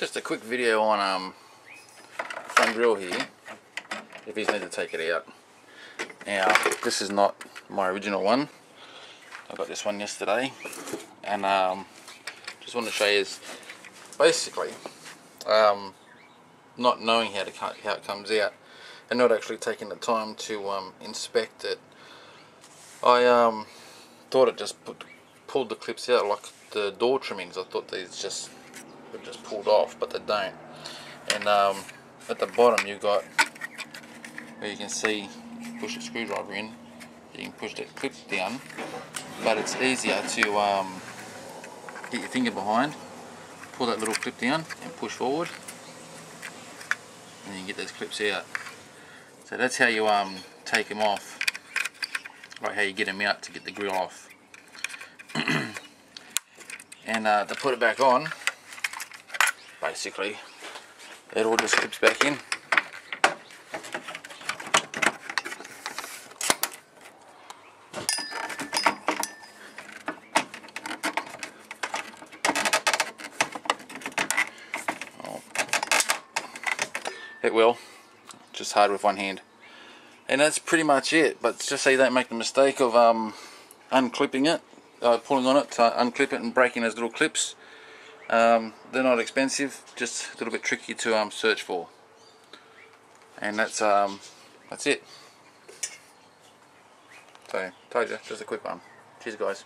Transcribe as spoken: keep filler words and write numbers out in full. Just a quick video on um, front grill here, if he's need to take it out. Now this is not my original one, I got this one yesterday, and um, just want to show you is basically um, not knowing how to cut, how it comes out, and not actually taking the time to um, inspect it. I um, thought it just put, pulled the clips out like the door trimmings. I thought these just were just pulled off, but they don't. And um, at the bottom you got where you can see, if you push the screwdriver in, you can push that clip down, but it's easier to um, get your finger behind, pull that little clip down and push forward, and you can get those clips out. So that's how you um, take them off, like how you get them out to get the grill off. And uh, to put it back on, basically it all just clips back in. Oh. It will. Just hard with one hand, and that's pretty much it. But just so you don't make the mistake of um, unclipping it, uh, pulling on it to unclip it and breaking those little clips. Um, they're not expensive, just a little bit tricky to um, search for. And that's um, that's it. So, told you, just a quick one. Cheers, guys.